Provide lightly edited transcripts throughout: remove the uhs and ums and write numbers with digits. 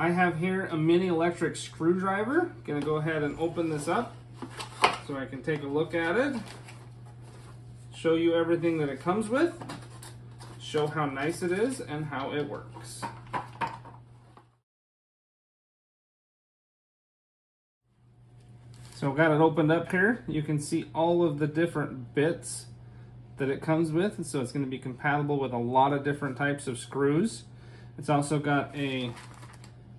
I have here a mini electric screwdriver. Gonna go ahead and open this up so I can take a look at it. Show you everything that it comes with. Show how nice it is and how it works. So got it opened up here. You can see all of the different bits that it comes with. And so it's going to be compatible with a lot of different types of screws. It's also got a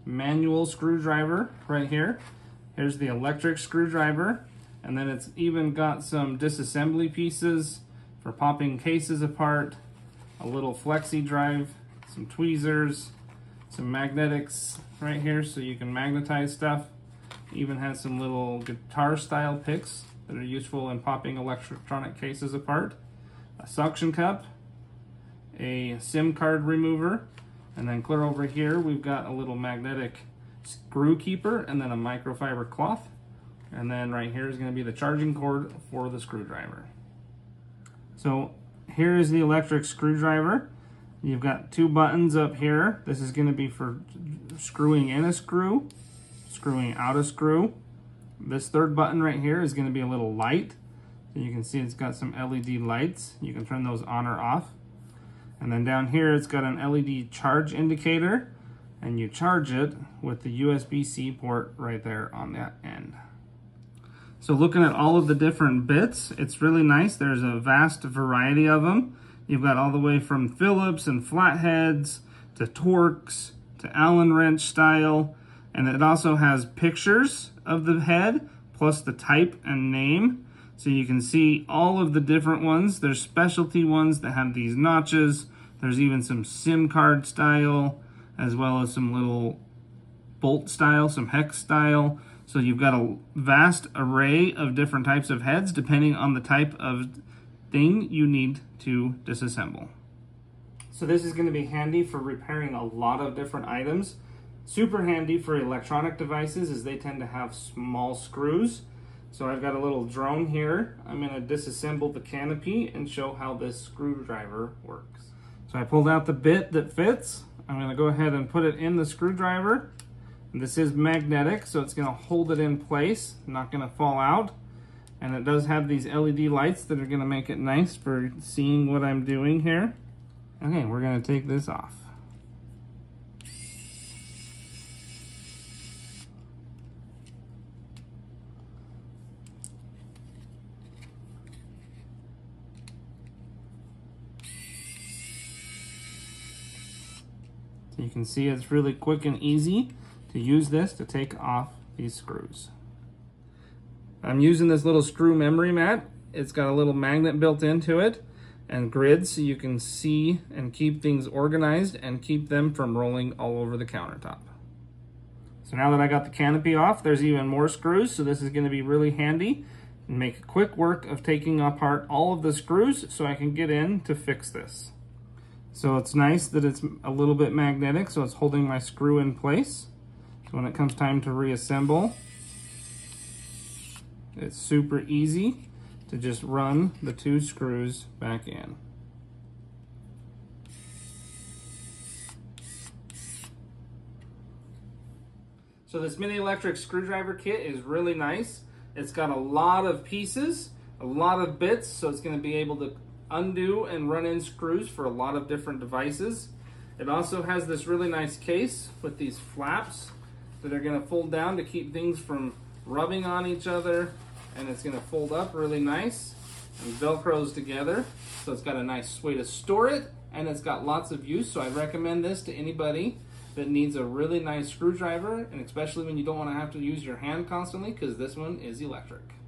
manual screwdriver right here. Here's the electric screwdriver. And then it's even got some disassembly pieces for popping cases apart, a little flexi drive, some tweezers, some magnetics right here so you can magnetize stuff. Even has some little guitar style picks that are useful in popping electronic cases apart, a suction cup, a SIM card remover, and then clear over here we've got a little magnetic screw keeper and then a microfiber cloth, and then right here is going to be the charging cord for the screwdriver. So here is the electric screwdriver. You've got two buttons up here. This is going to be for screwing in a screw, screwing out a screw. This third button right here is going to be a little light. So you can see it's got some LED lights. You can turn those on or off. And then down here it's got an LED charge indicator, and you charge it with the USB-C port right there on that end. So looking at all of the different bits, it's really nice. There's a vast variety of them. You've got all the way from Phillips and flatheads to Torx to Allen wrench style. And it also has pictures of the head, plus the type and name. So you can see all of the different ones. There's specialty ones that have these notches. There's even some SIM card style, as well as some little bolt style, some hex style. So you've got a vast array of different types of heads, depending on the type of thing you need to disassemble. So this is going to be handy for repairing a lot of different items. Super handy for electronic devices as they tend to have small screws. So I've got a little drone here. I'm going to disassemble the canopy and show how this screwdriver works. So I pulled out the bit that fits. I'm going to go ahead and put it in the screwdriver. And this is magnetic, so it's going to hold it in place, not going to fall out. And it does have these LED lights that are going to make it nice for seeing what I'm doing here. Okay, we're going to take this off. You can see it's really quick and easy to use this to take off these screws. I'm using this little screw memory mat. It's got a little magnet built into it and grids so you can see and keep things organized and keep them from rolling all over the countertop. So now that I got the canopy off, there's even more screws. So this is going to be really handy and make quick work of taking apart all of the screws so I can get in to fix this. So it's nice that it's a little bit magnetic, so it's holding my screw in place. So when it comes time to reassemble, it's super easy to just run the two screws back in. So this mini electric screwdriver kit is really nice. It's got a lot of pieces, a lot of bits, so it's going to be able to undo and run in screws for a lot of different devices. It also has this really nice case with these flaps that are going to fold down to keep things from rubbing on each other, and it's going to fold up really nice and velcros together, so it's got a nice way to store it, and it's got lots of use. So I recommend this to anybody that needs a really nice screwdriver, and especially when you don't want to have to use your hand constantly, because this one is electric.